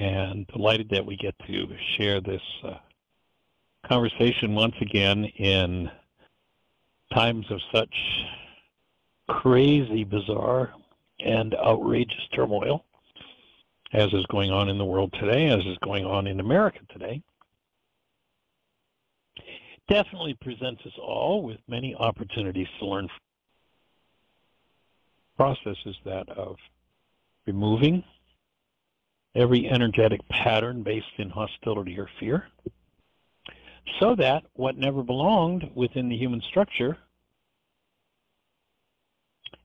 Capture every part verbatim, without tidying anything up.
and delighted that we get to share this uh, conversation once again in times of such crazy, bizarre, and outrageous turmoil, as is going on in the world today, as is going on in America today. It definitely presents us all with many opportunities to learn processes that of removing every energetic pattern based in hostility or fear, so that what never belonged within the human structure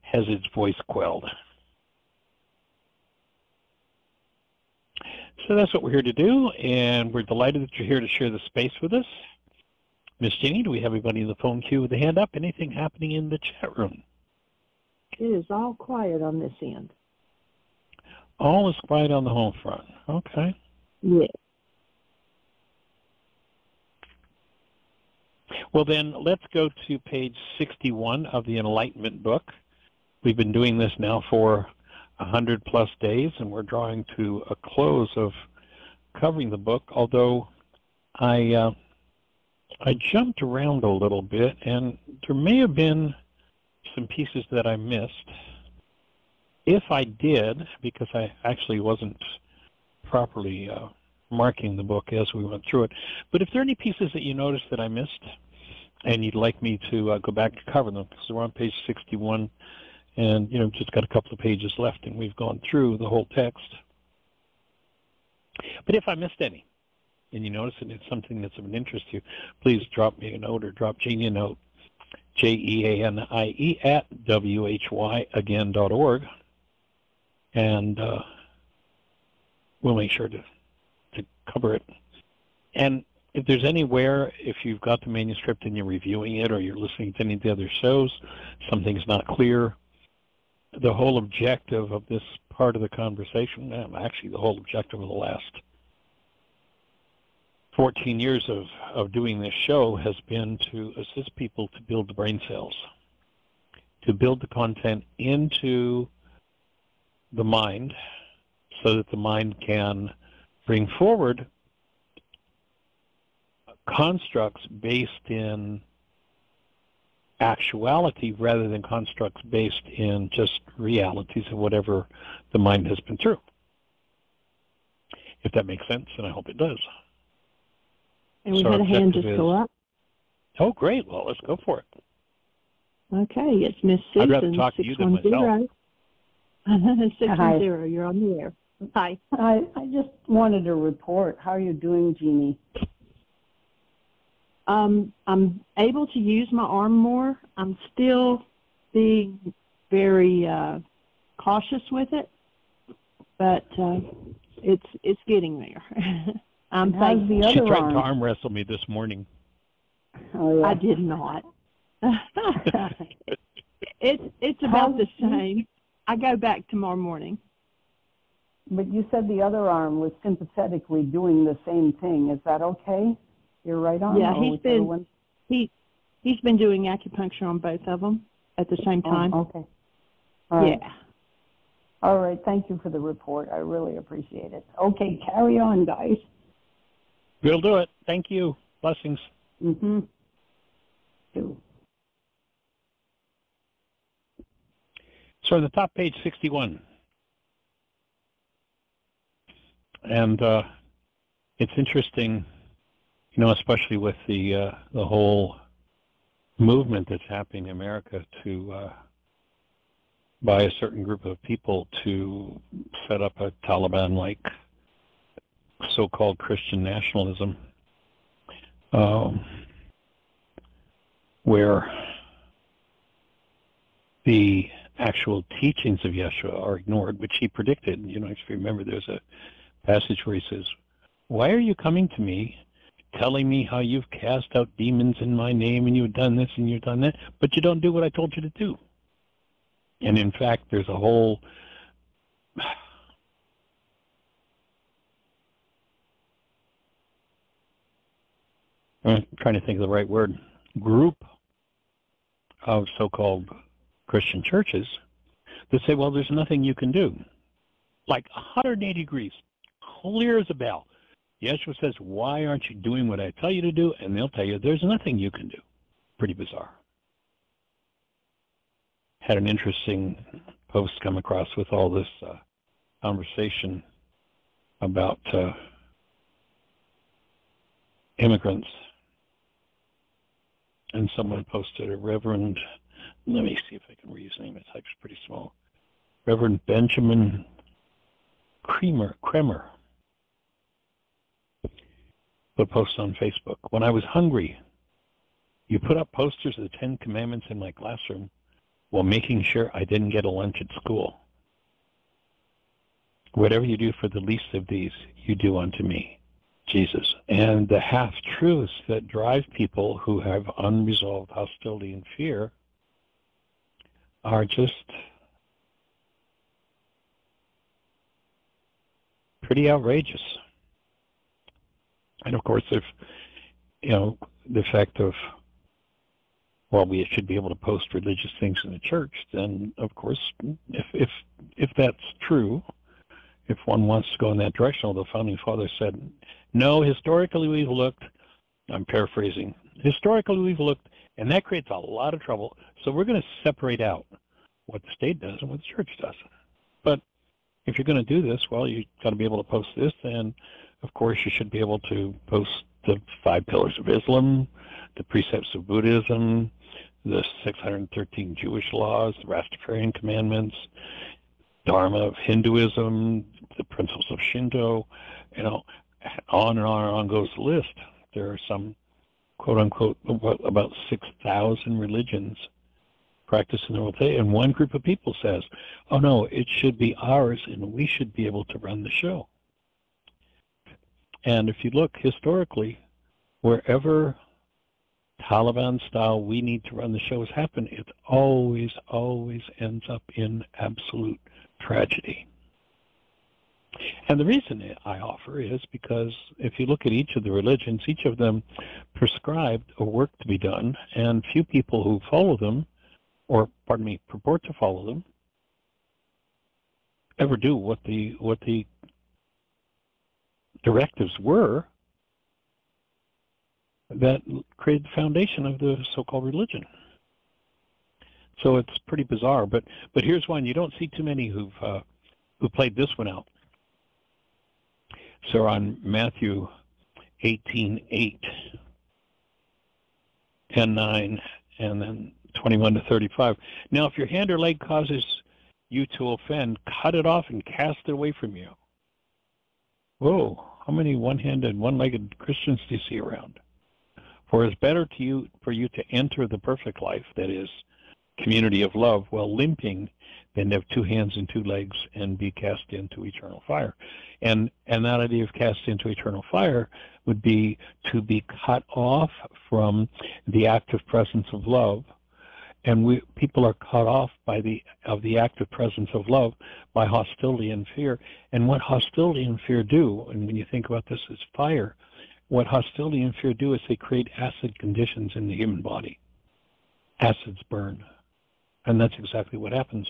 has its voice quelled. So that's what we're here to do, and we're delighted that you're here to share the space with us. Miss Jeannie, do we have anybody in the phone queue with a hand up? Anything happening in the chat room? It is all quiet on this end. All is quiet on the home front. Okay. Yeah. Well, then let's go to page sixty-one of the Enlightenment book. We've been doing this now for one hundred plus days, and we're drawing to a close of covering the book, although I, uh, I jumped around a little bit, and there may have been some pieces that I missed. If I did, because I actually wasn't properly uh, marking the book as we went through it, but if there are any pieces that you noticed that I missed and you'd like me to uh, go back to cover them, because we're on page sixty-one and, you know, just got a couple of pages left and we've gone through the whole text. But if I missed any and you notice that it's something that's of an interest to you, please drop me a note or drop Jeannie a note, J E A N I E at W H Y again dot org, and uh, we'll make sure to to cover it. And if there's anywhere, if you've got the manuscript and you're reviewing it or you're listening to any of the other shows, something's not clear, the whole objective of this part of the conversation, actually the whole objective of the last fourteen years of, of doing this show, has been to assist people to build the brain cells, to build the content into the mind so that the mind can bring forward constructs based in actuality rather than constructs based in just realities of whatever the mind has been through. If that makes sense, and I hope it does. And we so had a hand just is, go up. Oh, great. Well, let's go for it. Okay, it's Miss Susan. I'd rather talk to you than myself. six one zero, you're on the air. Hi. I, I just wanted to report. How are you doing, Jeannie? Um, I'm able to use my arm more. I'm still being very uh, cautious with it, but uh, it's it's getting there. I'm thankful. She tried arm? to arm wrestle me this morning. Oh, yeah. I did not. it's it's about the same. I go back tomorrow morning. But you said the other arm was sympathetically doing the same thing. Is that okay? You're right on. Yeah, he's been he he's been doing acupuncture on both of them at the same time. Oh, okay. All right. Yeah. All right. Thank you for the report. I really appreciate it. Okay, carry on, guys. We'll do it. Thank you. Blessings. Mm-hmm. So on the top page, sixty-one. And uh, it's interesting, you know, especially with the uh, the whole movement that's happening in America to uh, by a certain group of people to set up a Taliban-like so-called Christian nationalism, um, where the actual teachings of Yeshua are ignored, which he predicted. You know, if you remember, there's a passage where he says, "Why are you coming to me, telling me how you've cast out demons in my name and you've done this and you've done that, but you don't do what I told you to do?" And in fact, there's a whole I'm trying to think of the right word, group of so-called Christian churches that say, well, there's nothing you can do. Like one hundred eighty degrees, clear as a bell. Yeshua says, why aren't you doing what I tell you to do? And they'll tell you, there's nothing you can do. Pretty bizarre. Had an interesting post come across with all this uh, conversation about uh, immigrants. And someone posted a Reverend, let me see if I can read his name, his type's pretty small. Reverend Benjamin Cremer, Cremer. Put a post on Facebook. When I was hungry, you put up posters of the Ten Commandments in my classroom while making sure I didn't get a lunch at school. Whatever you do for the least of these, you do unto me, Jesus. And the half-truths that drive people who have unresolved hostility and fear are just pretty outrageous. And of course, if, you know, the fact of, well, we should be able to post religious things in the church, then of course, if if if that's true, if one wants to go in that direction, although the Founding Fathers said, no, historically we've looked, I'm paraphrasing, historically we've looked, and that creates a lot of trouble, so we're going to separate out what the state does and what the church does. But if you're going to do this, well, you've got to be able to post this, and of course, you should be able to post the five pillars of Islam, the precepts of Buddhism, the six hundred thirteen Jewish laws, the Rastafarian commandments, Dharma of Hinduism, the principles of Shinto, you know, on and on and on goes the list. There are some, quote unquote, about six thousand religions practiced in the world today, and one group of people says, oh no, it should be ours and we should be able to run the show. And if you look historically, wherever Taliban-style we need to run the show has happened, it always, always ends up in absolute tragedy. And the reason I offer is because if you look at each of the religions, each of them prescribed a work to be done, and few people who follow them, or pardon me, purport to follow them, ever do what the, what the directives were that created the foundation of the so-called religion. So it's pretty bizarre, but but here's one you don't see too many who've uh, who played this one out. So on Matthew eighteen eight, ten nine, and then twenty-one to thirty-five. Now, if your hand or leg causes you to offend, cut it off and cast it away from you. Whoa, how many one-handed, one-legged Christians do you see around? For it's better to you, for you to enter the perfect life, that is, community of love, while limping, than to have two hands and two legs and be cast into eternal fire. And, and that idea of cast into eternal fire would be to be cut off from the active presence of love. And we, people are cut off by the of the active presence of love by hostility and fear. And what hostility and fear do, and when you think about this as fire, what hostility and fear do is they create acid conditions in the human body. Acids burn. And that's exactly what happens.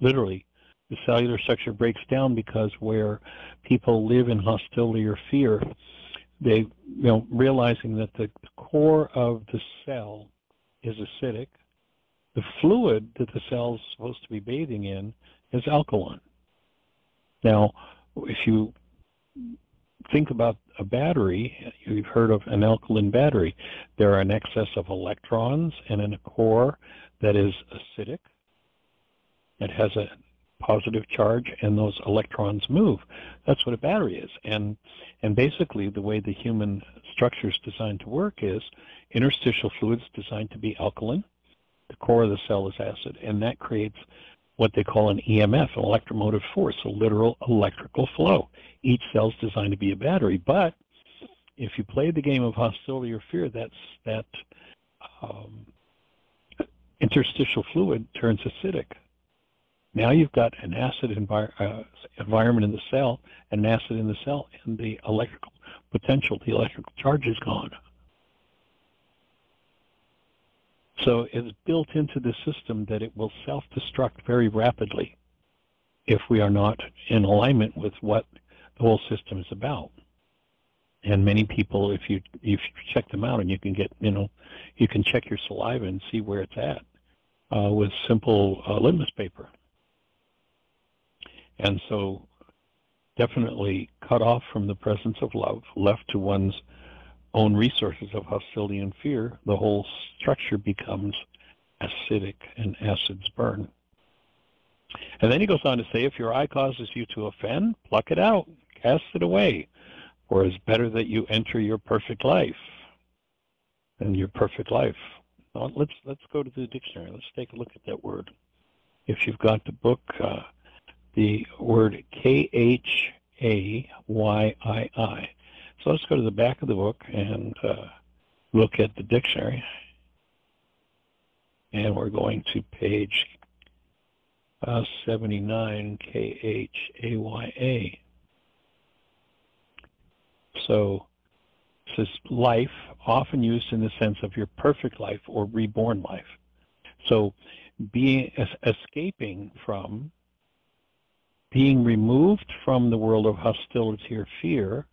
Literally, the cellular structure breaks down because where people live in hostility or fear, they, you know, realizing that the core of the cell is acidic, the fluid that the cell's supposed to be bathing in is alkaline. Now, if you think about a battery, you've heard of an alkaline battery. There are an excess of electrons, and in a core that is acidic, it has a positive charge, and those electrons move. That's what a battery is. And, and basically, the way the human structure is designed to work is interstitial fluids designed to be alkaline. The core of the cell is acid, and that creates what they call an E M F, an electromotive force, a literal electrical flow. Each cell's designed to be a battery, but if you play the game of hostility or fear, that's, that um, interstitial fluid turns acidic. Now you've got an acid envir uh, environment in the cell, an acid in the cell, and the electrical potential, the electrical charge is gone. So it's built into the system that it will self-destruct very rapidly if we are not in alignment with what the whole system is about. And many people, if you if you check them out, and you can get, you know, you can check your saliva and see where it's at uh, with simple uh, litmus paper. And so definitely cut off from the presence of love, left to one's own resources of hostility and fear, the whole structure becomes acidic and acids burn. And then he goes on to say, if your eye causes you to offend, pluck it out, cast it away. Or it's better that you enter your perfect life. And your perfect life. Now let's let's go to the dictionary. Let's take a look at that word. If you've got the book, uh, the word K H A Y I I. So let's go to the back of the book and uh, look at the dictionary. And we're going to page uh, seventy-nine, K H A Y A. So this is life, often used in the sense of your perfect life or reborn life. So being escaping from, being removed from the world of hostility or fear,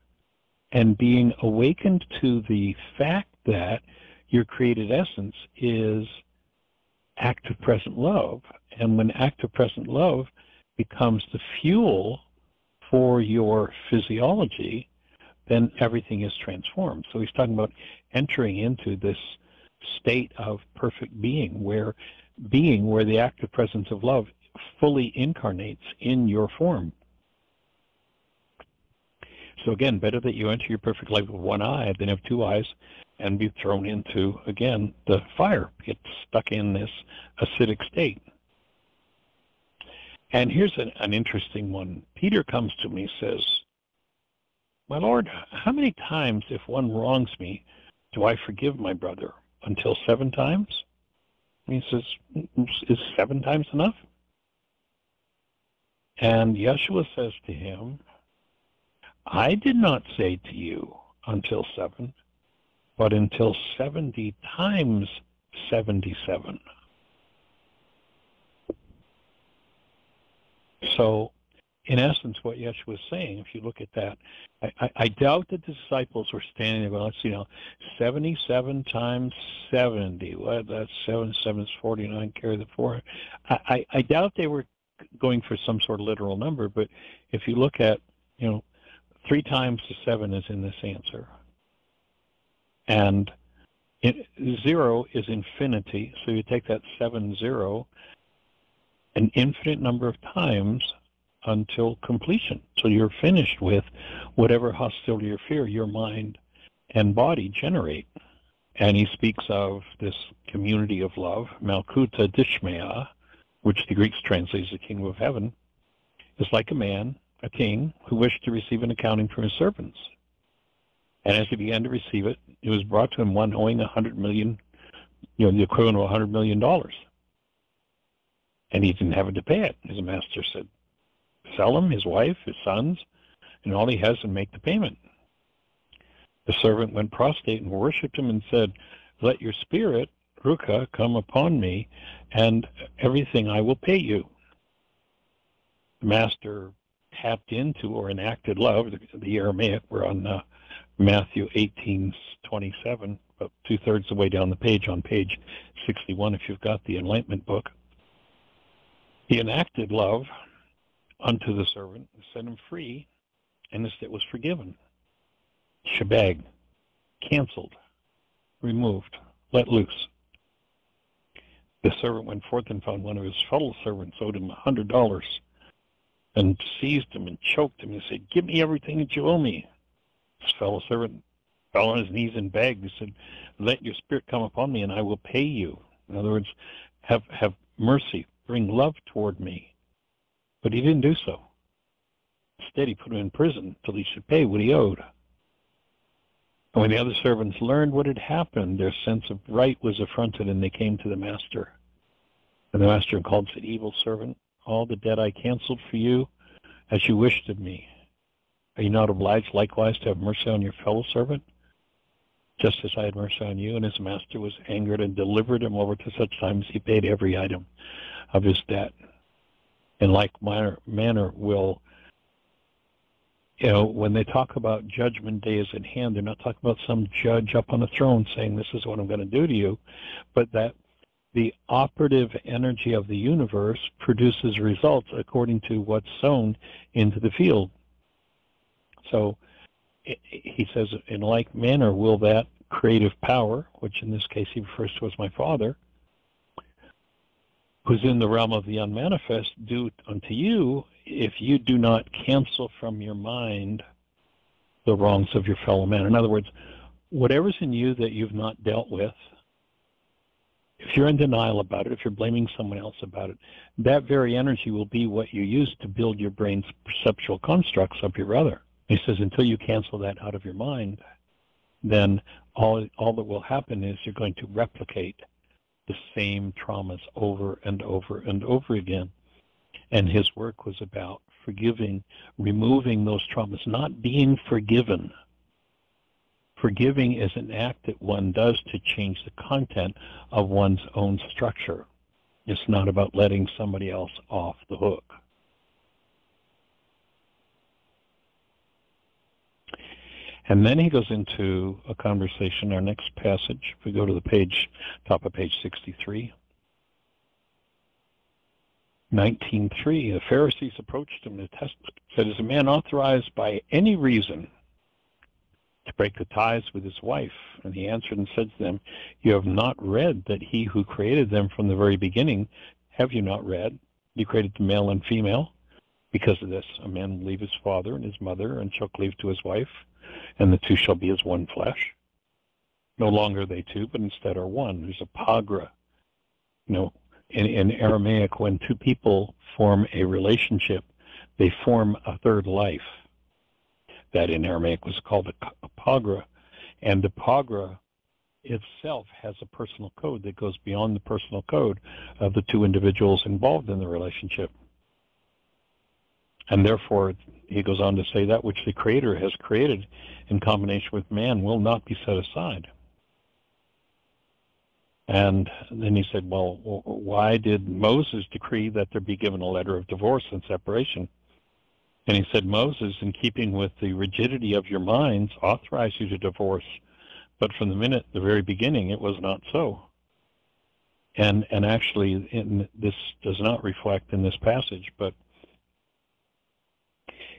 and being awakened to the fact that your created essence is active present love. And when active present love becomes the fuel for your physiology, then everything is transformed. So he's talking about entering into this state of perfect being, where being, where the active presence of love fully incarnates in your form. So again, better that you enter your perfect life with one eye than have two eyes and be thrown into, again, the fire, get stuck in this acidic state. And here's an, an interesting one. Peter comes to me, says, "My Lord, how many times, if one wrongs me, do I forgive my brother? Until seven times?" And he says, "Is seven times enough?" And Yeshua says to him, "I did not say to you until seven, but until seventy times seventy-seven." So, in essence, what Yeshua was saying, if you look at that, I, I, I doubt the disciples were standing there going, let's see now, seventy-seven times seventy. What, that's seven, seven is forty-nine, carry the four. I, I, I doubt they were going for some sort of literal number, but if you look at, you know, three times the seven is in this answer. And it, zero is infinity, so you take that seven, zero, an infinite number of times, until completion. So you're finished with whatever hostility or fear your mind and body generate. And he speaks of this community of love, Malkuta Dishmaya, which the Greeks translates the kingdom of heaven, is like a man, a king, who wished to receive an accounting from his servants. And as he began to receive it, it was brought to him one owing a hundred million, you know, the equivalent of a hundred million dollars. And he didn't have it to pay it. His master said, "Sell him, his wife, his sons, and all he has, and make the payment." The servant went prostrate and worshipped him and said, "Let your spirit, Rukha, come upon me, and everything I will pay you." The master tapped into or enacted love, the, the Aramaic, we're on uh, Matthew eighteen twenty-seven, about two-thirds of the way down the page, on page sixty-one, if you've got the Enlightenment book. He enacted love unto the servant, set him free, and his debt was forgiven. Shebag, canceled, removed, let loose. The servant went forth and found one of his fellow servants owed him a hundred dollars, and seized him and choked him and said, "Give me everything that you owe me." His fellow servant fell on his knees and begged and said, "Let your spirit come upon me, and I will pay you." In other words, have have mercy, bring love toward me. But he didn't do so. Instead, he put him in prison till he should pay what he owed. And when the other servants learned what had happened, their sense of right was affronted, and they came to the master. And the master called and said, "Evil servant, all the debt I canceled for you as you wished of me. Are you not obliged likewise to have mercy on your fellow servant, just as I had mercy on you?" And his master was angered and delivered him over to such time as he paid every item of his debt. In like manner, manner will you know, when they talk about judgment day is at hand, they're not talking about some judge up on a throne saying, this is what I'm going to do to you, but that the operative energy of the universe produces results according to what's sown into the field. So it, he says, in like manner will that creative power, which in this case he refers to as my Father, who's in the realm of the unmanifest, do unto you if you do not cancel from your mind the wrongs of your fellow man. In other words, whatever's in you that you've not dealt with, if you're in denial about it, if you're blaming someone else about it, that very energy will be what you use to build your brain's perceptual constructs of your other. He says, until you cancel that out of your mind, then all, all that will happen is you're going to replicate the same traumas over and over and over again. And his work was about forgiving, removing those traumas, not being forgiven. Forgiving is an act that one does to change the content of one's own structure. It's not about letting somebody else off the hook. And then he goes into a conversation, our next passage. If we go to the page, top of page sixty-three. nineteen three, the Pharisees approached him to test him, said, is a man authorized by any reason to break the ties with his wife? And he answered and said to them, you have not read that he who created them from the very beginning, have you not read? You created the male and female. Because of this, a man will leave his father and his mother and shall cleave to his wife, and the two shall be as one flesh. No longer they two, but instead are one. There's a pagra. You know, in, in Aramaic, when two people form a relationship, they form a third life. That in Aramaic was called a, a pagra. And the pagra itself has a personal code that goes beyond the personal code of the two individuals involved in the relationship. And therefore, he goes on to say, that which the Creator has created in combination with man will not be set aside. And then he said, well, why did Moses decree that there be given a letter of divorce and separation? And he said, Moses, in keeping with the rigidity of your minds, authorized you to divorce. But from the minute, the very beginning, it was not so. And, and actually, in, this does not reflect in this passage, but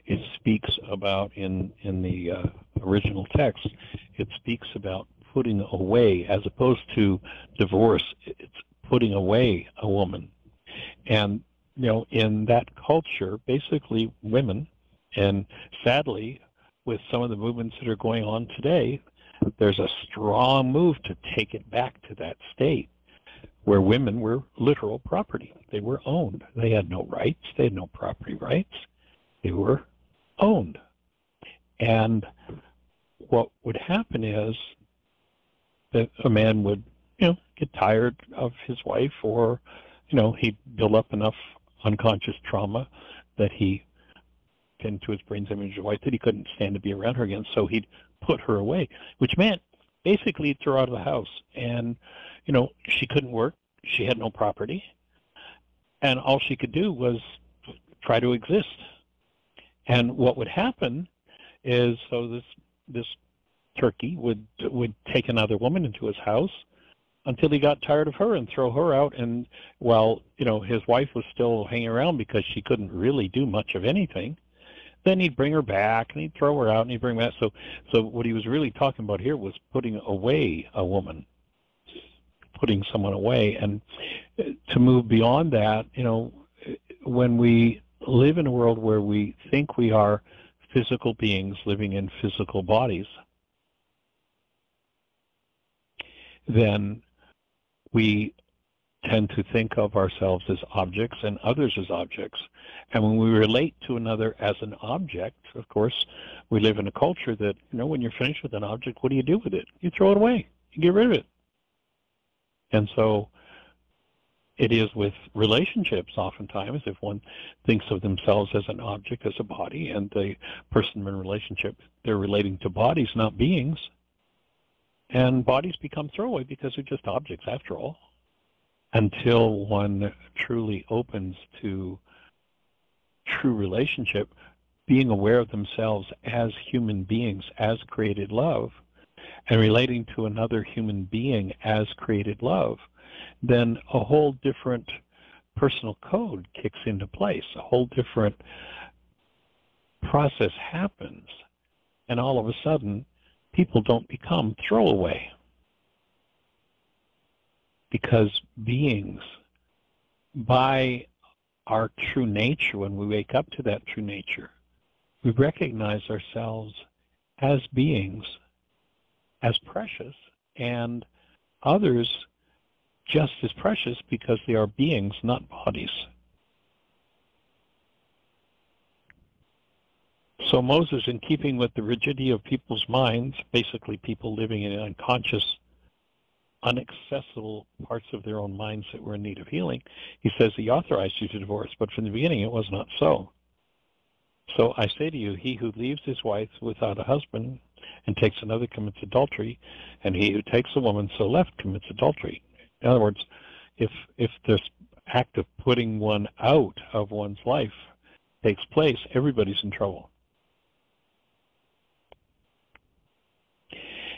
it speaks about, in, in the uh, original text, it speaks about putting away, as opposed to divorce, it's putting away a woman. And, you know, in that culture, basically women, and sadly, with some of the movements that are going on today, there's a strong move to take it back to that state where women were literal property. They were owned. They had no rights. They had no property rights. They were owned. And what would happen is that a man would, you know, get tired of his wife, or, you know, he'd build up enough unconscious trauma that he pinned to his brain's image of his wife that he couldn't stand to be around her again, so he'd put her away, which meant basically he'd throw her out of the house. And, you know, she couldn't work, she had no property, and all she could do was try to exist. And what would happen is, so this this turkey would would take another woman into his house until he got tired of her and throw her out. And while, you know, his wife was still hanging around because she couldn't really do much of anything, then he'd bring her back and he'd throw her out and he'd bring her back. So so what he was really talking about here was putting away a woman, putting someone away. And to move beyond that, you know, when we live in a world where we think we are physical beings living in physical bodies, then we tend to think of ourselves as objects and others as objects. And when we relate to another as an object, of course, we live in a culture that, you know, when you're finished with an object, what do you do with it? You throw it away. You get rid of it. And so it is with relationships oftentimes. If one thinks of themselves as an object, as a body, and the person in a relationship, they're relating to bodies, not beings. And bodies become throwaway because they're just objects after all, until one truly opens to true relationship. being aware of themselves as human beings, as created love, and relating to another human being as created love, then a whole different personal code kicks into place. A whole different process happens, and all of a sudden, people don't become throwaway, because beings, by our true nature, when we wake up to that true nature, we recognize ourselves as beings, as precious, and others just as precious, because they are beings, not bodies. So Moses, in keeping with the rigidity of people's minds, basically people living in unconscious, unaccessible parts of their own minds that were in need of healing, he says he authorized you to divorce, but from the beginning it was not so. So I say to you, he who leaves his wife without a husband and takes another commits adultery, and he who takes a woman so left commits adultery. In other words, if, if this act of putting one out of one's life takes place, everybody's in trouble.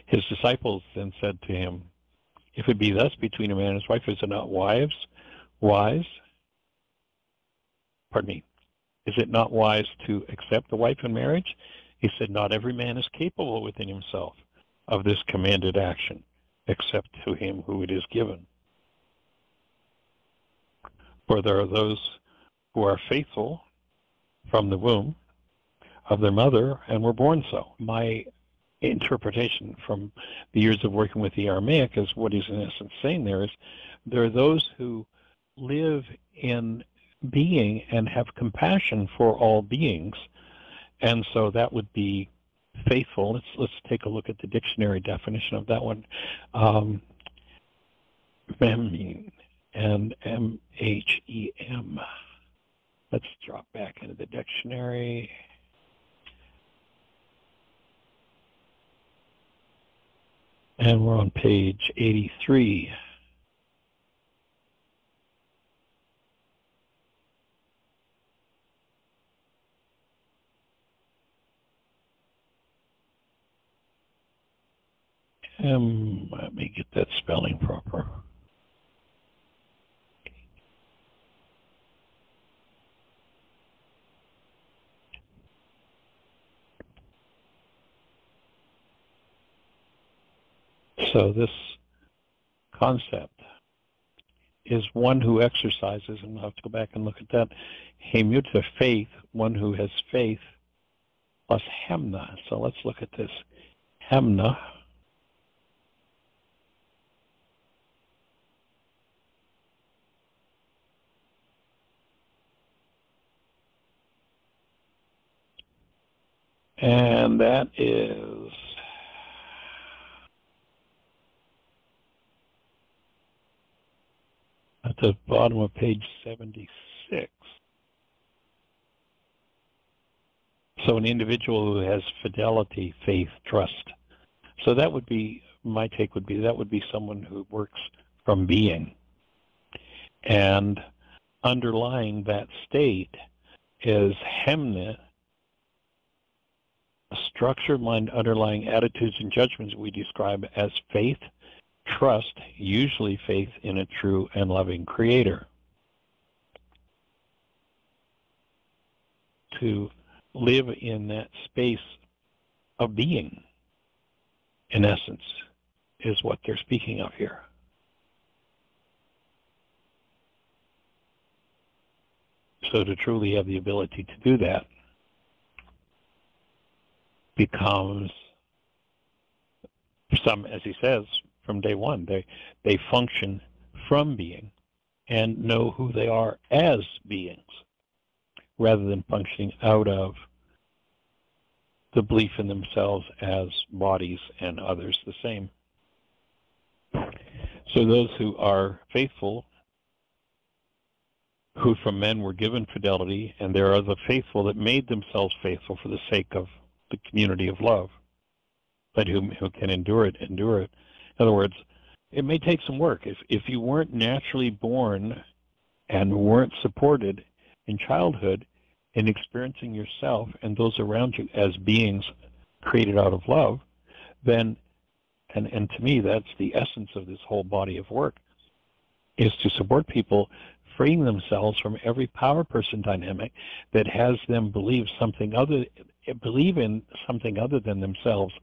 His disciples then said to him, if it be thus between a man and his wife, is it not wives, wise? Pardon me. Is it not wise to accept the wife in marriage? He said, not every man is capable within himself of this commanded action, except to him who it is given. For there are those who are faithful from the womb of their mother and were born so. My interpretation from the years of working with the Aramaic is what he's in essence saying there is, there are those who live in being and have compassion for all beings, and so that would be faithful. Let's, let's take a look at the dictionary definition of that one. Um, Memhem, and M H E M. Let's drop back into the dictionary. And we're on page eighty-three. Um, let me get that spelling proper. So this concept is one who exercises, and we'll have to go back and look at that, Hemuta, faith, one who has faith, plus Hemna. So let's look at this. Hemna. And that is at the bottom of page seventy-six. So an individual who has fidelity, faith, trust. So that would be, my take would be, that would be someone who works from being. And underlying that state is Hemna, a structured mind underlying attitudes and judgments we describe as faith, trust, usually faith in a true and loving creator. To live in that space of being, in essence, is what they're speaking of here. So to truly have the ability to do that becomes some, as he says, from day one, they they function from being and know who they are as beings, rather than functioning out of the belief in themselves as bodies and others the same. So those who are faithful, who from men were given fidelity, and there are the faithful that made themselves faithful for the sake of the community of love, but who, who can endure it, endure it. In other words, it may take some work. If, if you weren't naturally born and weren't supported in childhood, in experiencing yourself and those around you as beings created out of love, then, and, and to me, that's the essence of this whole body of work, is to support people freeing themselves from every power person dynamic that has them believe something other, believe in something other than themselves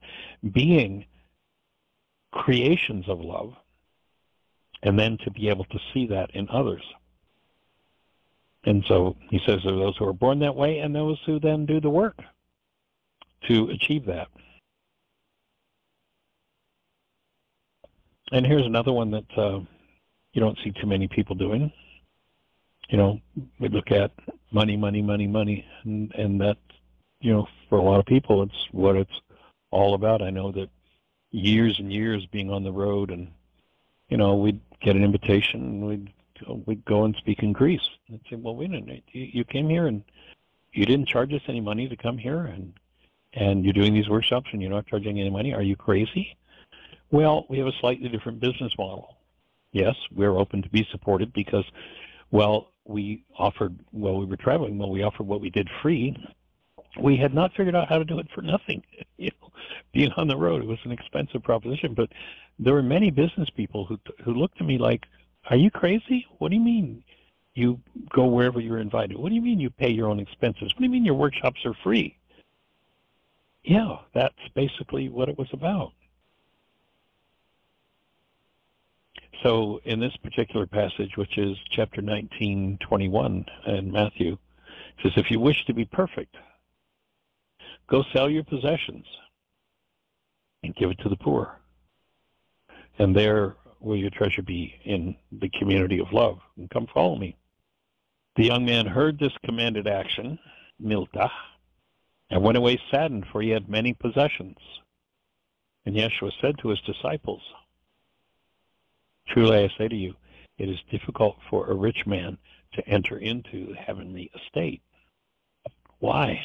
being creations of love, and then to be able to see that in others. And so he says there are those who are born that way and those who then do the work to achieve that. And here's another one that uh, you don't see too many people doing. You know, we look at money, money, money, money, and, and that, you know, for a lot of people, it's what it's all about. I know that years and years being on the road, and, you know, we'd get an invitation, and we'd, we'd go and speak in Greece. And say, well, wait a minute, you came here, and you didn't charge us any money to come here, and, and you're doing these workshops, and you're not charging any money. Are you crazy? Well, we have a slightly different business model. Yes, we're open to be supported because, well, we offered, while we were traveling, well, we offered what we did free. We had not figured out how to do it for nothing. You know, being on the road, it was an expensive proposition, but there were many business people who, who looked at me like, are you crazy? What do you mean you go wherever you're invited? What do you mean you pay your own expenses? What do you mean your workshops are free? Yeah, that's basically what it was about. So in this particular passage, which is chapter nineteen, twenty-one in Matthew, it says, if you wish to be perfect, go sell your possessions and give it to the poor. And there will your treasure be in the community of love. And come follow me. The young man heard this commanded action, milta, and went away saddened, for he had many possessions. And Yeshua said to his disciples, truly I say to you, it is difficult for a rich man to enter into the heavenly estate. Why?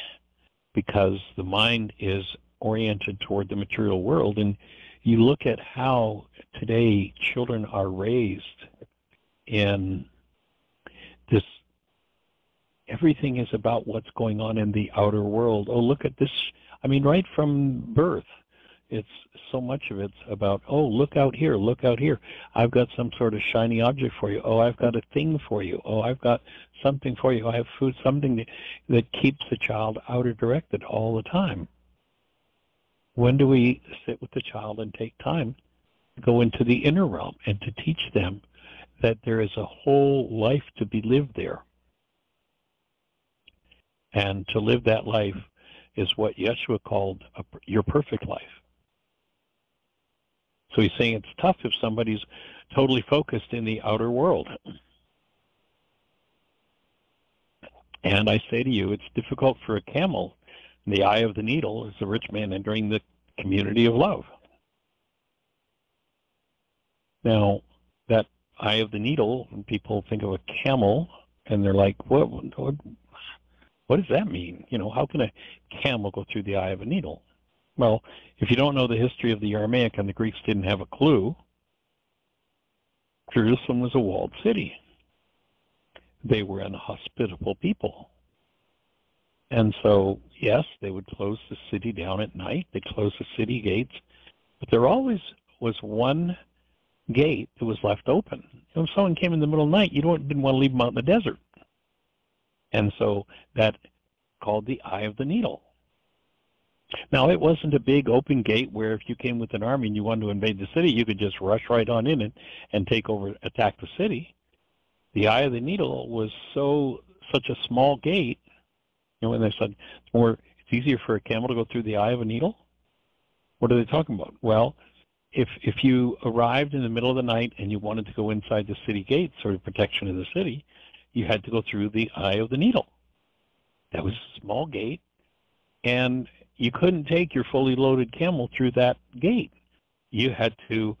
Because the mind is oriented toward the material world, and you look at how today children are raised in this, everything is about what's going on in the outer world. Oh, look at this. I mean, right from birth, it's so much of it's about, oh, look out here, look out here. I've got some sort of shiny object for you. Oh, I've got a thing for you. Oh, I've got something for you. I have food, something that, that keeps the child outer directed all the time. When do we sit with the child and take time to go into the inner realm and to teach them that there is a whole life to be lived there? And to live that life is what Yeshua called a, your perfect life. So he's saying it's tough if somebody's totally focused in the outer world. And I say to you, it's difficult for a camel. The eye of the needle is the rich man entering the community of love. Now, that eye of the needle, when people think of a camel, and they're like, what, what, what does that mean? You know, how can a camel go through the eye of a needle? Well, if you don't know the history of the Aramaic, and the Greeks didn't have a clue, Jerusalem was a walled city. They were an hospitable people. And so, yes, they would close the city down at night. They'd close the city gates. But there always was one gate that was left open. And if someone came in the middle of the night, you don't, didn't want to leave them out in the desert. And so that called the eye of the needle. Now, it wasn't a big open gate where if you came with an army and you wanted to invade the city, you could just rush right on in it and take over, attack the city. The eye of the needle was so such a small gate. You know, when they said it's more, it's easier for a camel to go through the eye of a needle. What are they talking about? Well, if if you arrived in the middle of the night and you wanted to go inside the city gates or the protection of the city, you had to go through the eye of the needle. That was a small gate, and you couldn't take your fully loaded camel through that gate. You had to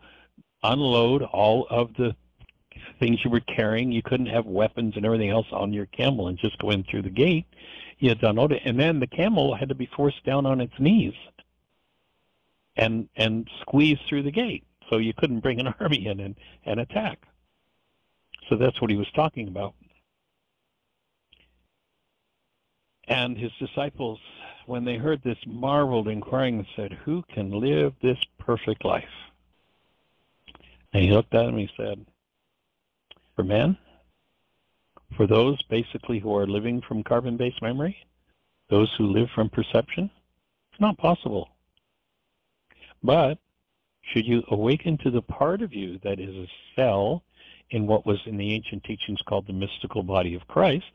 unload all of the things you were carrying. You couldn't have weapons and everything else on your camel and just go in through the gate. You had to unload it. And then the camel had to be forced down on its knees and and squeeze through the gate. So you couldn't bring an army in and, and attack. So that's what he was talking about. And his disciples, when they heard this, marveled, inquiring, and said, "Who can live this perfect life?" And he looked at him and he said, "For man," for those basically who are living from carbon-based memory, those who live from perception, it's not possible. But should you awaken to the part of you that is a cell in what was in the ancient teachings called the mystical body of Christ,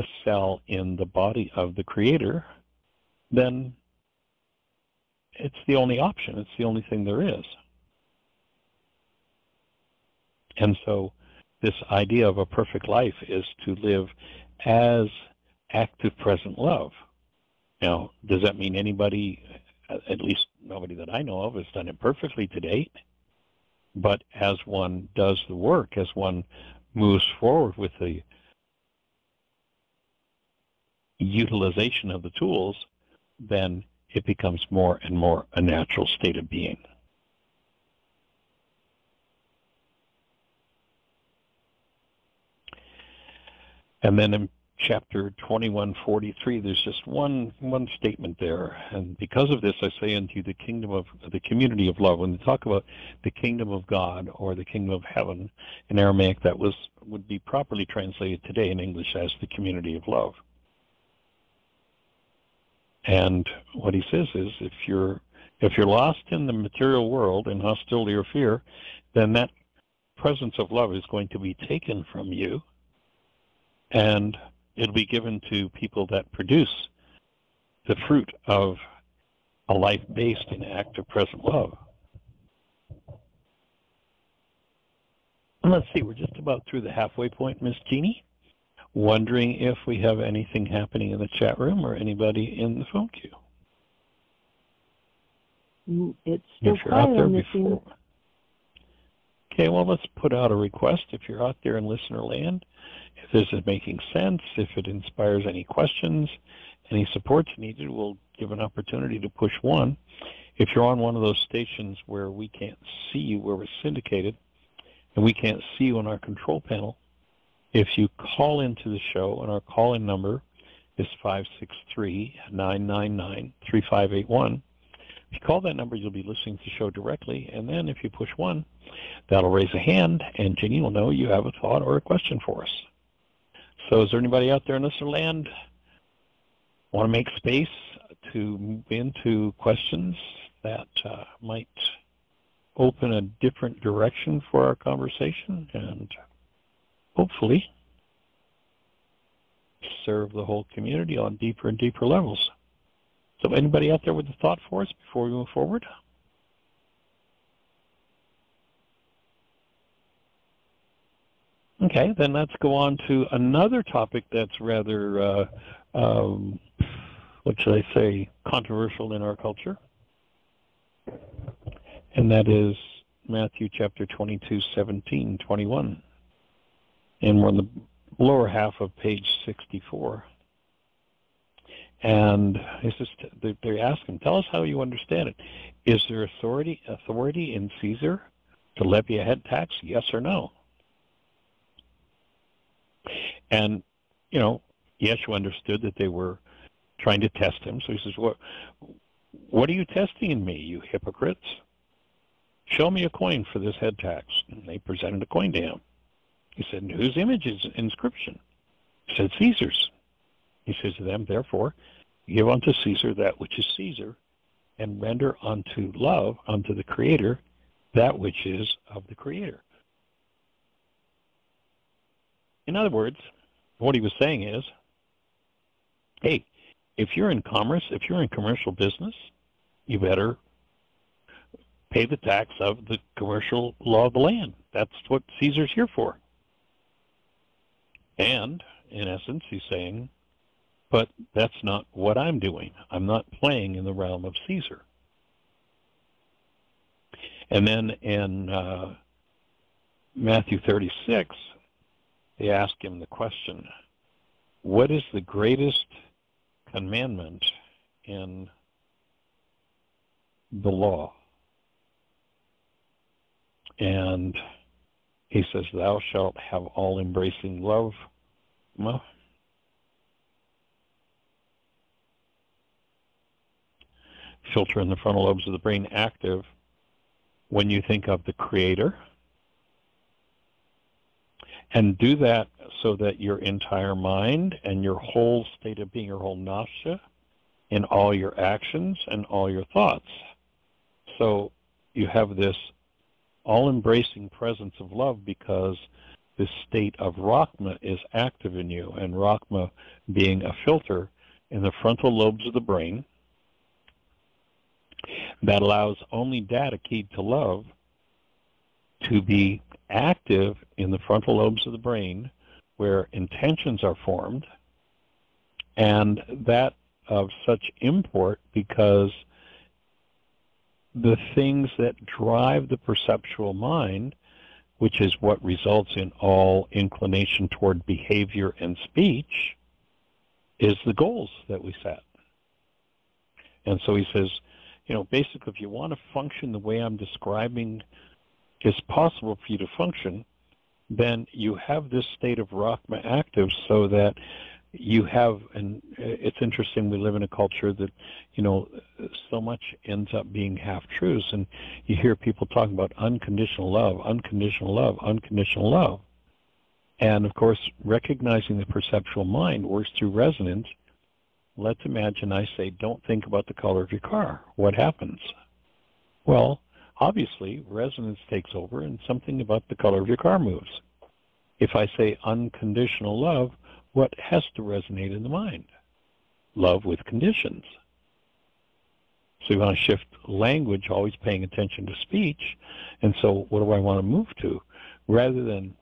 a cell in the body of the Creator, then it's the only option. It's the only thing there is. And so this idea of a perfect life is to live as active present love. Now, does that mean anybody, at least nobody that I know of, has done it perfectly to date? But as one does the work, as one moves forward with the utilization of the tools, then it becomes more and more a natural state of being. And then in chapter twenty-one forty-three, there's just one one statement there. "And because of this, I say unto you, the kingdom of the community of love." When they talk about the kingdom of God or the kingdom of heaven in Aramaic, that was would be properly translated today in English as the community of love. And what he says is, if you're if you're lost in the material world in hostility or fear, then that presence of love is going to be taken from you, and it'll be given to people that produce the fruit of a life based in active present love. And let's see, we're just about through the halfway point, Miss Jeannie. Wondering if we have anything happening in the chat room or anybody in the phone queue. It's still if you're out there before. Okay, well, let's put out a request. If you're out there in listener land, if this is making sense, if it inspires any questions, any supports needed, we'll give an opportunity to push one. If you're on one of those stations where we can't see you, where we're syndicated, and we can't see you on our control panel, if you call into the show, and our call-in number is five six three, nine nine nine, three five eight one. If you call that number, you'll be listening to the show directly, and then if you push one, that'll raise a hand, and Jeannie will know you have a thought or a question for us. So is there anybody out there in listener land want to make space to move into questions that uh, might open a different direction for our conversation and hopefully serve the whole community on deeper and deeper levels? So anybody out there with a thought for us before we move forward? Okay, then let's go on to another topic that's rather, uh, um, what should I say, controversial in our culture. And that is Matthew chapter twenty-two, seventeen, twenty-one. And we're in the lower half of page sixty-four. And it's just, they ask him, "Tell us how you understand it. Is there authority authority in Caesar to levy a head tax, yes or no?" And, you know, Yeshua understood that they were trying to test him. So he says, what, what are you testing in me, you hypocrites? Show me a coin for this head tax. And they presented a coin to him. He said, "Whose image is inscription?" He said, "Caesar's." He says to them, "Therefore, give unto Caesar that which is Caesar, and render unto love, unto the Creator, that which is of the Creator." In other words, what he was saying is, hey, if you're in commerce, if you're in commercial business, you better pay the tax of the commercial law of the land. That's what Caesar's here for. And, in essence, he's saying, but that's not what I'm doing. I'm not playing in the realm of Caesar. And then in uh, Matthew thirty-six, they ask him the question, what is the greatest commandment in the law? And he says, "Thou shalt have all-embracing love." Well, filter in the frontal lobes of the brain active when you think of the Creator. And do that so that your entire mind and your whole state of being, your whole Napsha, in all your actions and all your thoughts. So you have this all-embracing presence of love because this state of Rakhma is active in you, and Rakhma being a filter in the frontal lobes of the brain that allows only data keyed to love to be active in the frontal lobes of the brain where intentions are formed, and that of such import because the things that drive the perceptual mind, which is what results in all inclination toward behavior and speech, is the goals that we set. And so he says, you know, basically if you want to function the way I'm describing is possible for you to function, then you have this state of Rakhma active so that you have, and it's interesting, we live in a culture that, you know, so much ends up being half-truths, and you hear people talking about unconditional love, unconditional love, unconditional love. And, of course, recognizing the perceptual mind works through resonance. Let's imagine I say, don't think about the color of your car. What happens? Well, obviously, resonance takes over, and something about the color of your car moves. If I say unconditional love, what has to resonate in the mind? Love with conditions. So you want to shift language, always paying attention to speech, and so what do I want to move to? Rather than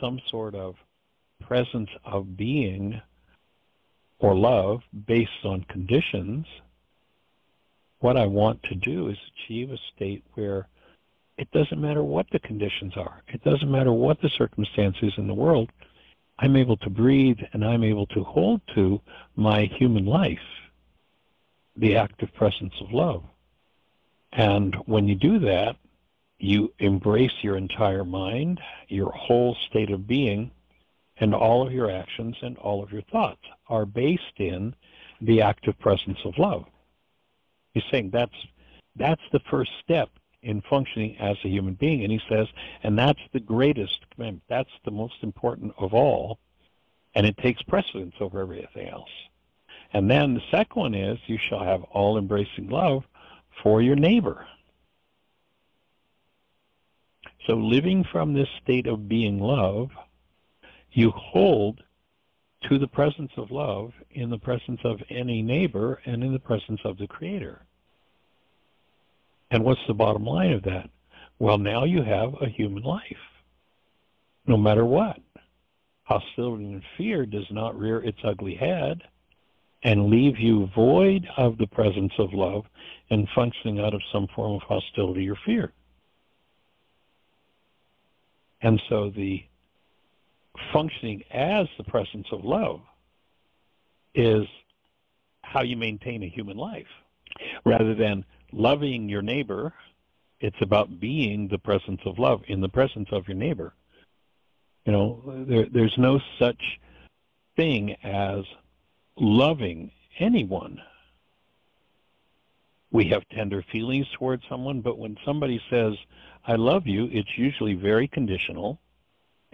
some sort of presence of being or love based on conditions, what I want to do is achieve a state where it doesn't matter what the conditions are. It doesn't matter what the circumstances in the world. I'm able to breathe, and I'm able to hold to my human life, the active presence of love. And when you do that, you embrace your entire mind, your whole state of being, and all of your actions and all of your thoughts are based in the active presence of love. He's saying that's, that's the first step in functioning as a human being, and he says, and that's the greatest commandment. That's the most important of all, and it takes precedence over everything else. And then the second one is, you shall have all-embracing love for your neighbor. So living from this state of being love, you hold to the presence of love in the presence of any neighbor and in the presence of the Creator. And what's the bottom line of that? Well, now you have a human life, no matter what. Hostility and fear does not rear its ugly head and leave you void of the presence of love and functioning out of some form of hostility or fear. And so the functioning as the presence of love is how you maintain a human life. Rather than loving your neighbor, it's about being the presence of love in the presence of your neighbor. You know, there, there's no such thing as loving anyone. We have tender feelings towards someone, but when somebody says, I love you, it's usually very conditional,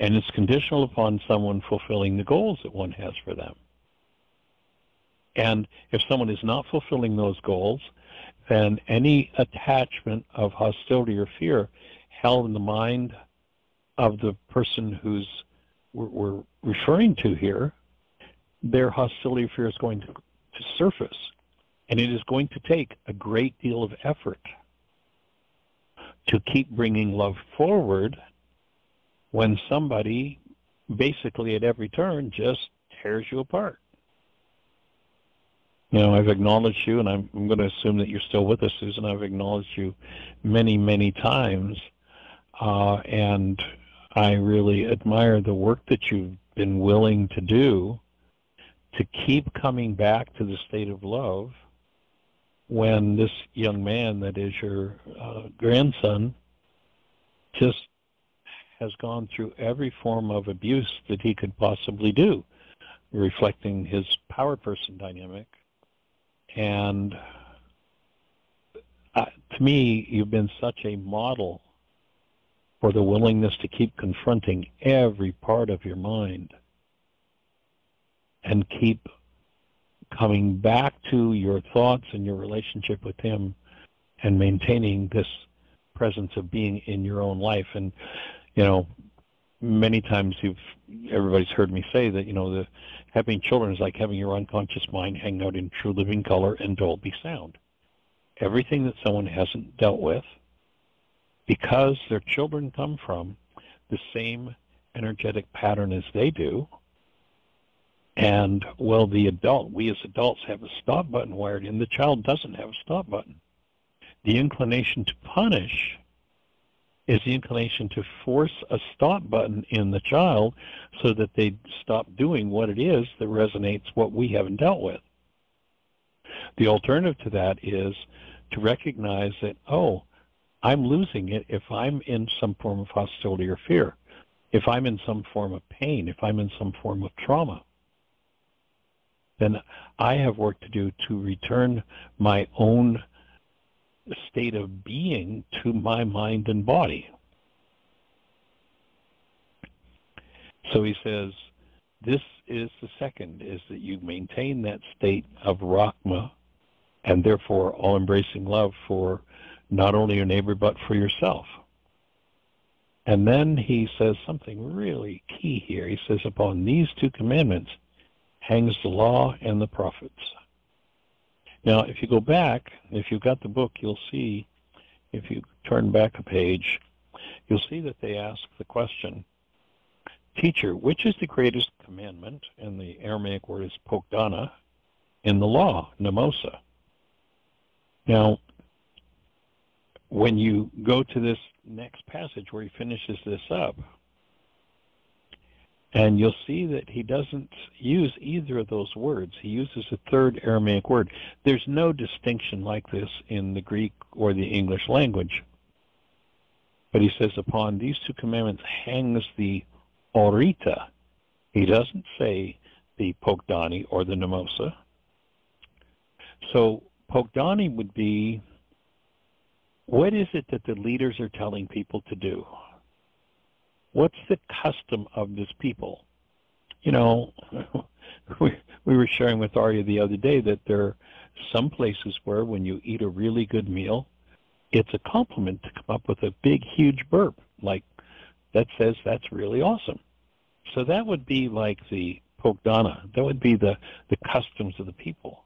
and it's conditional upon someone fulfilling the goals that one has for them. And if someone is not fulfilling those goals, then any attachment of hostility or fear held in the mind of the person who's we're referring to here, their hostility or fear is going to, to surface, and it is going to take a great deal of effort to keep bringing love forward when somebody basically at every turn just tears you apart. You know, I've acknowledged you, and I'm, I'm going to assume that you're still with us, Susan. I've acknowledged you many, many times, uh, and I really admire the work that you've been willing to do to keep coming back to the state of love when this young man that is your uh, grandson just has gone through every form of abuse that he could possibly do, reflecting his power person dynamic. And to me, you've been such a model for the willingness to keep confronting every part of your mind and keep coming back to your thoughts and your relationship with Him and maintaining this presence of being in your own life. And, you know, many times you've, everybody's heard me say that, you know, the, having children is like having your unconscious mind hang out in true living color and Dolby sound. Everything that someone hasn't dealt with, because their children come from the same energetic pattern as they do. And, well, the adult, we as adults have a stop button wired in, the child doesn't have a stop button. The inclination to punish is the inclination to force a stop button in the child so that they stop doing what it is that resonates what we haven't dealt with. The alternative to that is to recognize that, oh, I'm losing it if I'm in some form of hostility or fear, if I'm in some form of pain, if I'm in some form of trauma. Then I have work to do to return my own state of being to my mind and body. So he says, this is the second, is that you maintain that state of Rakhma and therefore all-embracing love for not only your neighbor but for yourself. And then he says something really key here. He says, upon these two commandments hangs the law and the prophets. Now, if you go back, if you've got the book, you'll see, if you turn back a page, you'll see that they ask the question, teacher, which is the greatest commandment, and the Aramaic word is Pokdana, in the law, Namosa. Now, when you go to this next passage where he finishes this up, and you'll see that he doesn't use either of those words. He uses a third Aramaic word. There's no distinction like this in the Greek or the English language. But he says, upon these two commandments hangs the Orita. He doesn't say the Pokdani or the Namosa. So Pokdani would be, what is it that the leaders are telling people to do? What's the custom of this people? You know, we, we were sharing with Arya the other day that there are some places where when you eat a really good meal, it's a compliment to come up with a big, huge burp. Like, that says that's really awesome. So that would be like the Pokdana. That would be the, the customs of the people.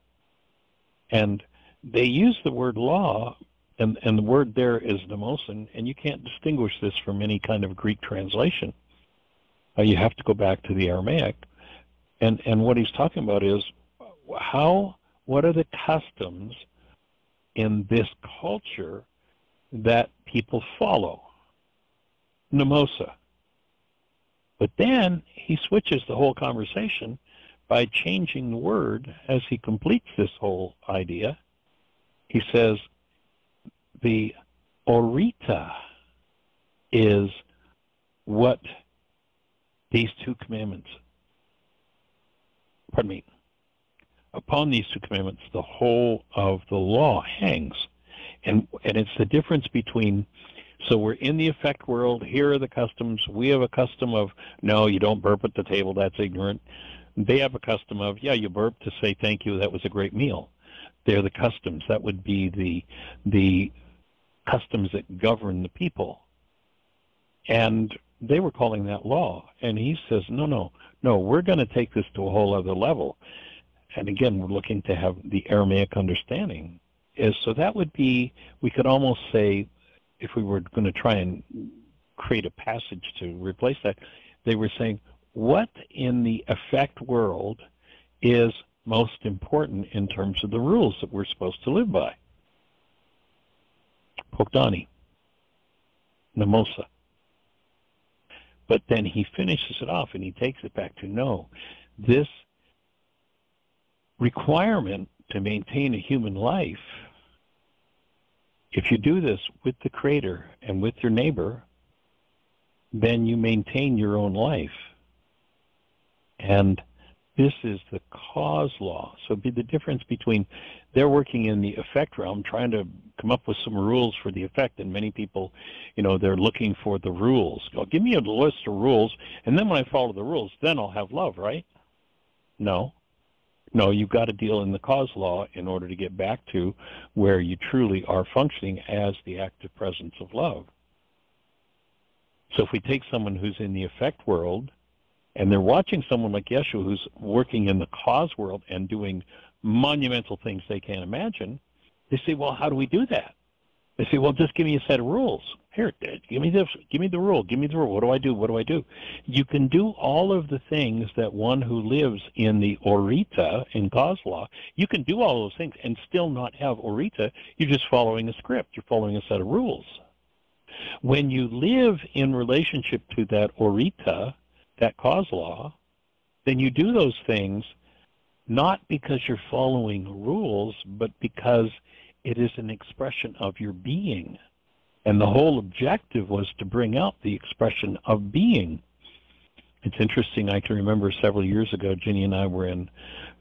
And they use the word law, And, and the word there is Namosin, and you can't distinguish this from any kind of Greek translation. Uh, you have to go back to the Aramaic. And, and what he's talking about is, how, what are the customs in this culture that people follow? Namosa. But then he switches the whole conversation by changing the word as he completes this whole idea. He says, the Orita is what these two commandments, pardon me, upon these two commandments, the whole of the law hangs. And, and it's the difference between, so we're in the effect world, here are the customs, we have a custom of, no, you don't burp at the table, that's ignorant. They have a custom of, yeah, you burp to say thank you, that was a great meal. They're the customs. That would be the, the customs that govern the people. And they were calling that law. And he says, no, no, no, we're going to take this to a whole other level. And again, we're looking to have the Aramaic understanding. Is, so that would be, we could almost say, if we were going to try and create a passage to replace that, they were saying, what in the effect world is most important in terms of the rules that we're supposed to live by? Pokdani, Namosa. But then he finishes it off and he takes it back to, no, this requirement to maintain a human life, if you do this with the Creator and with your neighbor, then you maintain your own life. And This is the cause law. So be the difference between they're working in the effect realm, trying to come up with some rules for the effect, and many people, you know, they're looking for the rules. Go, give me a list of rules, and then when I follow the rules, then I'll have love, right? No. No, you've got to deal in the cause law in order to get back to where you truly are functioning as the active presence of love. So if we take someone who's in the effect world, and they're watching someone like Yeshua who's working in the cause world and doing monumental things they can't imagine, they say, well, how do we do that? They say, well, just give me a set of rules. Here, give me this, give me the rule, give me the rule. What do I do? What do I do? You can do all of the things that one who lives in the Orita, in cause law, you can do all those things and still not have Orita. You're just following a script. You're following a set of rules. When you live in relationship to that Orita, that cause law, then you do those things not because you're following rules, but because it is an expression of your being. And the whole objective was to bring out the expression of being. It's interesting, I can remember several years ago, Jeannie and I were in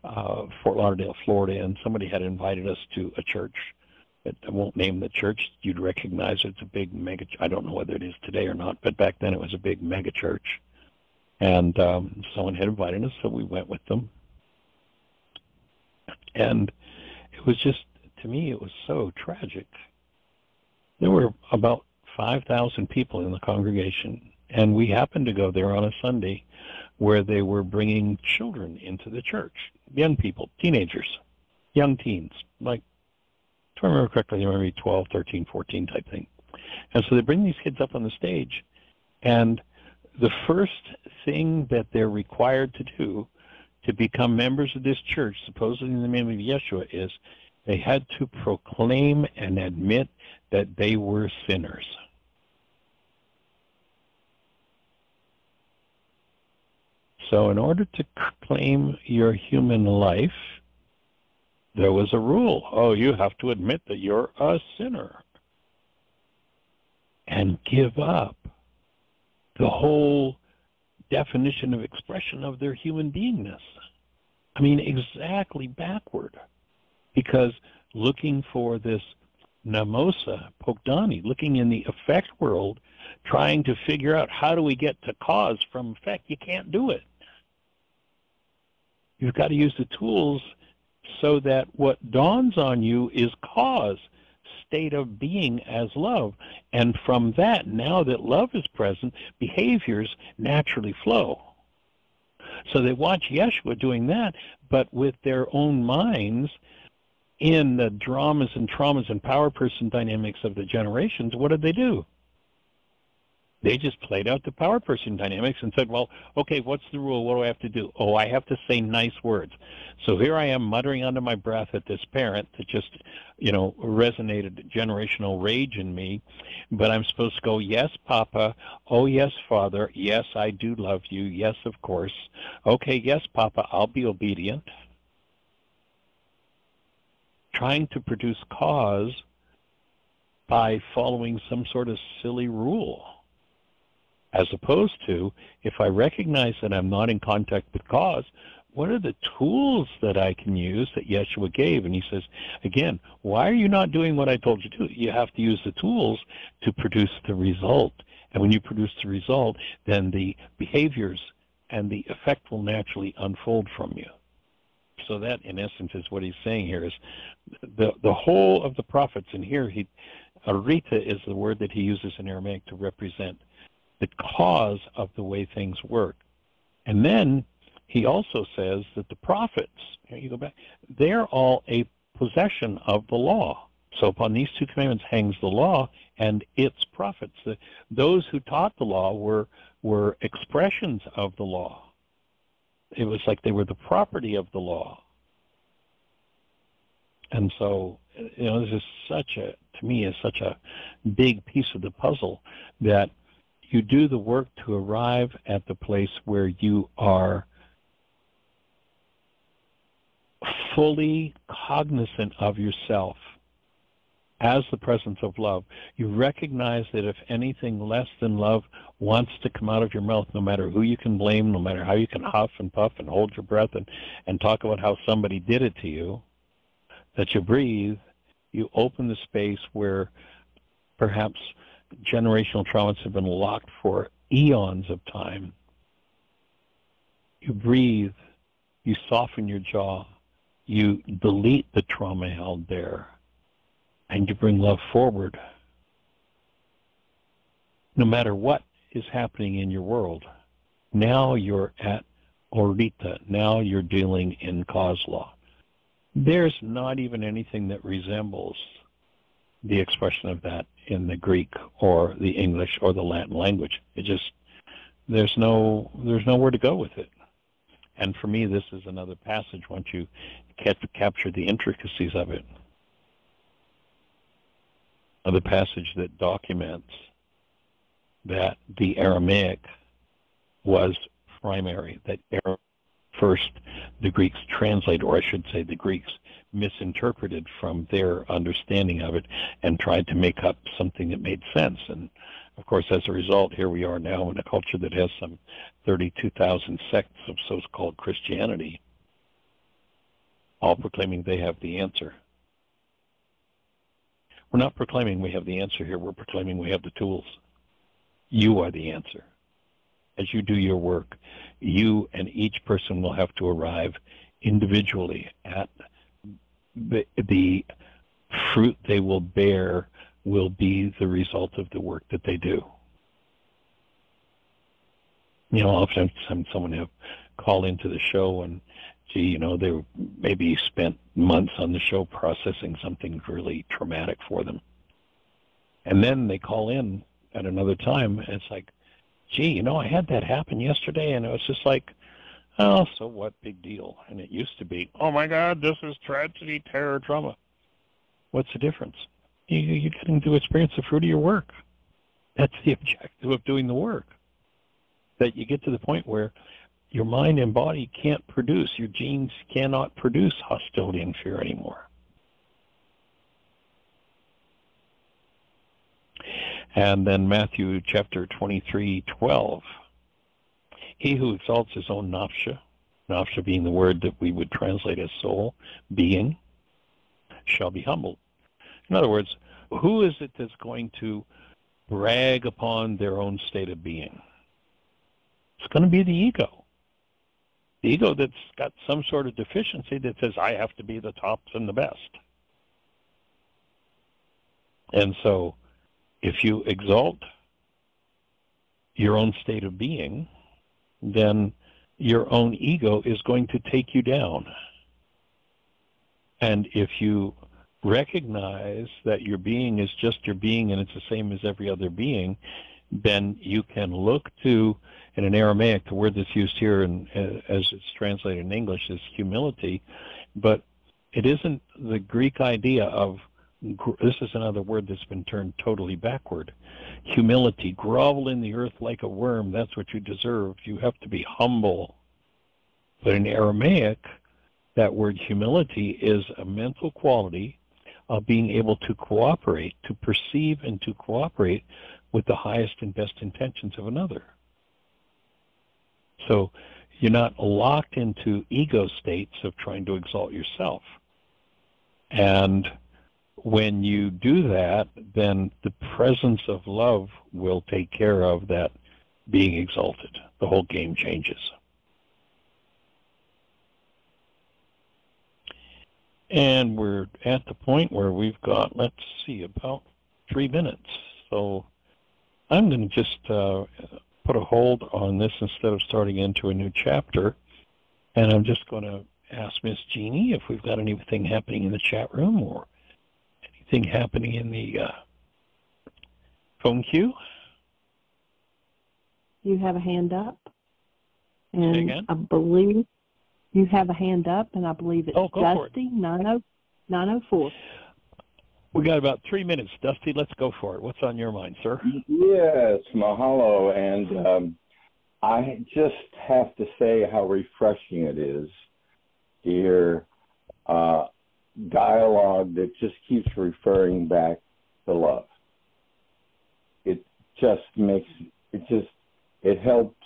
uh, Fort Lauderdale, Florida, and somebody had invited us to a church. I won't name the church. You'd recognize it. It's a big mega, I don't know whether it is today or not, but back then it was a big mega church. And um, someone had invited us, so we went with them. And it was just, to me, it was so tragic. There were about five thousand people in the congregation, and we happened to go there on a Sunday where they were bringing children into the church, young people, teenagers, young teens, like, if I remember correctly, they were maybe twelve, thirteen, fourteen type thing. And so they bring these kids up on the stage, and the first thing that they're required to do to become members of this church, supposedly in the name of Yeshua, is they had to proclaim and admit that they were sinners. So in order to claim your human life, there was a rule. Oh, you have to admit that you're a sinner and give up the whole definition of expression of their human beingness. I mean, exactly backward. Because looking for this Namosa, Pokdana, looking in the effect world, trying to figure out how do we get to cause from effect, you can't do it. You've got to use the tools so that what dawns on you is cause, state of being as love. And from that, now that love is present, behaviors naturally flow. So they watch Yeshua doing that, but with their own minds, in the dramas and traumas and power person dynamics of the generations, what did they do? They just played out the power person dynamics and said, well, okay, what's the rule? What do I have to do? Oh, I have to say nice words. So here I am muttering under my breath at this parent that just, you know, resonated generational rage in me, but I'm supposed to go, yes, Papa. Oh, yes, Father. Yes, I do love you. Yes, of course. Okay, yes, Papa, I'll be obedient. Trying to produce cause by following some sort of silly rule, as opposed to, if I recognize that I'm not in contact with cause, what are the tools that I can use that Yeshua gave? And he says, again, why are you not doing what I told you to do? You have to use the tools to produce the result. And when you produce the result, then the behaviors and the effect will naturally unfold from you. So that, in essence, is what he's saying here, is the, the whole of the prophets. And here, he, Arita is the word that he uses in Aramaic to represent the cause of the way things work. And then he also says that the prophets, here you go back, they're all a possession of the law. So upon these two commandments hangs the law and its prophets. The, those who taught the law were, were expressions of the law. It was like they were the property of the law. And so, you know, this is such a, to me, is such a big piece of the puzzle, that you do the work to arrive at the place where you are fully cognizant of yourself as the presence of love. You recognize that if anything less than love wants to come out of your mouth, no matter who you can blame, no matter how you can huff and puff and hold your breath and, and talk about how somebody did it to you, that you breathe, you open the space where perhaps generational traumas have been locked for eons of time. You breathe, you soften your jaw, you delete the trauma held there, and you bring love forward. No matter what is happening in your world, now you're at Orita, now you're dealing in cause law. There's not even anything that resembles the expression of that in the Greek or the English or the Latin language. It just, there's no, there's nowhere to go with it. And for me, this is another passage once you catch, capture the intricacies of it. Another passage that documents that the Aramaic was primary, that Aramaic first the Greeks translated, or I should say the Greeks misinterpreted from their understanding of it and tried to make up something that made sense. And of course, as a result, here we are now in a culture that has some thirty-two thousand sects of so-called Christianity, all proclaiming they have the answer. We're not proclaiming we have the answer here. We're proclaiming we have the tools. You are the answer. As you do your work, you and each person will have to arrive individually at the, the fruit they will bear will be the result of the work that they do. You know, oftentimes someone will call into the show and, gee, you know, they maybe spent months on the show processing something really traumatic for them. And then they call in at another time, and it's like, gee, you know, I had that happen yesterday, and it was just like, oh, so what, big deal. And it used to be, oh, my God, this is tragedy, terror, trauma. What's the difference? You, you're getting to experience the fruit of your work. That's the objective of doing the work, that you get to the point where your mind and body can't produce, your genes cannot produce hostility and fear anymore. And then Matthew chapter twenty-three, twelve. He who exalts his own Napsha, Napsha being the word that we would translate as soul, being, shall be humbled. In other words, who is it that's going to brag upon their own state of being? It's going to be the ego. The ego that's got some sort of deficiency that says, I have to be the tops and the best. And so, if you exalt your own state of being, then your own ego is going to take you down. And if you recognize that your being is just your being and it's the same as every other being, then you can look to, and in Aramaic, the word that's used here and as it's translated in English is humility, but it isn't the Greek idea of, this is another word that's been turned totally backward. Humility, grovel in the earth like a worm, that's what you deserve. You have to be humble. But in Aramaic, that word humility is a mental quality of being able to cooperate, to perceive and to cooperate with the highest and best intentions of another. So you're not locked into ego states of trying to exalt yourself. And when you do that, then the presence of love will take care of that being exalted. The whole game changes. And we're at the point where we've got, let's see, about three minutes. So I'm going to just uh, put a hold on this instead of starting into a new chapter. And I'm just going to ask Miss Jeannie if we've got anything happening in the chat room or thing happening in the uh, phone queue. You have a hand up, and again? I believe you have a hand up, and I believe it's oh, Dusty it. nine oh four. We got about three minutes, Dusty. Let's go for it. What's on your mind, sir? Yes, mahalo, and um, I just have to say how refreshing it is, dear. Uh, dialogue that just keeps referring back to love. It just makes, it just, it helps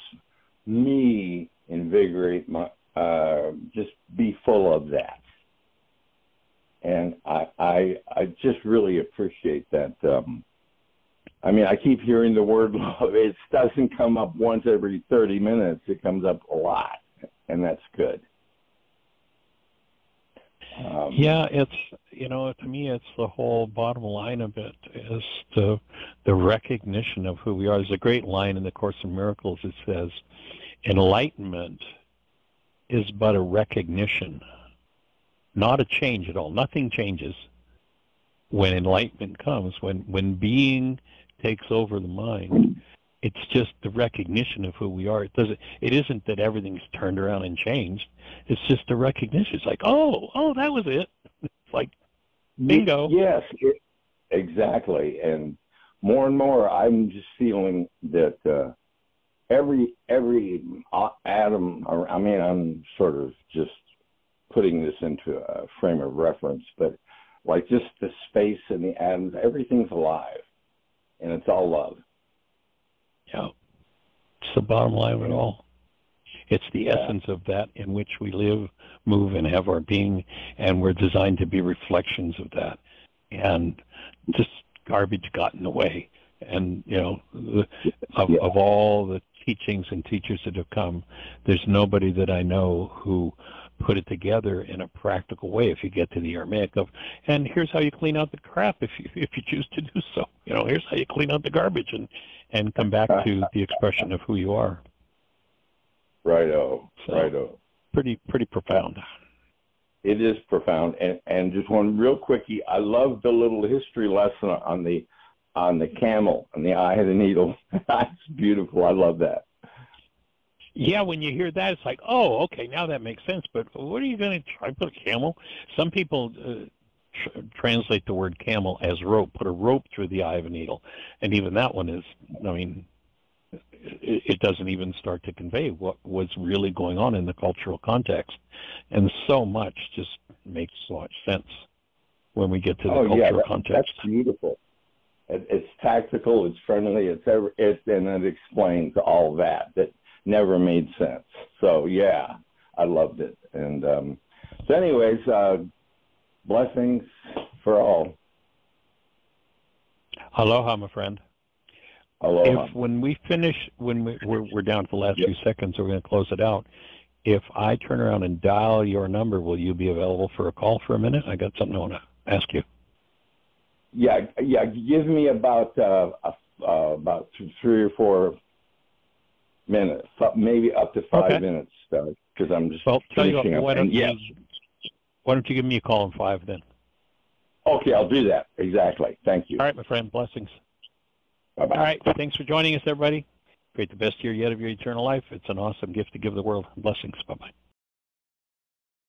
me invigorate my, uh, just be full of that. And I, I, I just really appreciate that. Um, I mean, I keep hearing the word love. It doesn't come up once every thirty minutes. It comes up a lot, and that's good. Um, yeah, it's, you know, to me, it's the whole bottom line of it is the, the recognition of who we are. There's a great line in the Course in Miracles. It says, enlightenment is but a recognition, not a change at all. Nothing changes when enlightenment comes. When, when being takes over the mind, it's just the recognition of who we are. It doesn't, it isn't that everything's turned around and changed. It's just the recognition. It's like, oh, oh, that was it. It's like, bingo. Yes, it, exactly. And more and more, I'm just feeling that uh, every every atom, I mean, I'm sort of just putting this into a frame of reference, but like just the space and the atoms, everything's alive, and it's all love. Yeah, it's the bottom line of it all. It's the yeah. essence of that in which we live, move, and have our being, and we're designed to be reflections of that. And just garbage got in the way. And, you know, the, of, yeah. of all the teachings and teachers that have come, there's nobody that I know who put it together in a practical way. If you get to the Aramaic of, and here's how you clean out the crap if you if you choose to do so. You know, here's how you clean out the garbage and and come back to the expression of who you are. Righto, so, righto. Pretty pretty profound. It is profound, and and just one real quickie. I love the little history lesson on the on the camel and the eye of the needle. That's beautiful. I love that. Yeah, when you hear that, it's like, oh, okay, now that makes sense. But what are you going to try? Put a camel? Some people uh, tr translate the word camel as rope. Put a rope through the eye of a needle, and even that one is, I mean, it, it doesn't even start to convey what was really going on in the cultural context. And so much just makes so much sense when we get to the oh, cultural yeah, that, context. That's beautiful. It, it's tactical. It's friendly. It's ever. It and it explains all that. That. Never made sense. So yeah, I loved it. And um, so anyways, uh, blessings for all. Aloha, my friend. Aloha. If when we finish, when we, we're, we're down to the last yep. few seconds, we're going to close it out. If I turn around and dial your number, will you be available for a call for a minute? I got something I want to ask you. Yeah, yeah. Give me about uh, uh, about three or four minutes, maybe up to five okay. minutes, because I'm just well, finishing up. Why don't, and, you, yes. why don't you give me a call in five then? Okay, I'll do that. Exactly. Thank you. All right, my friend. Blessings. Bye-bye. All right. Thanks for joining us, everybody. Create the best year yet of your eternal life. It's an awesome gift to give the world. Blessings. Bye-bye.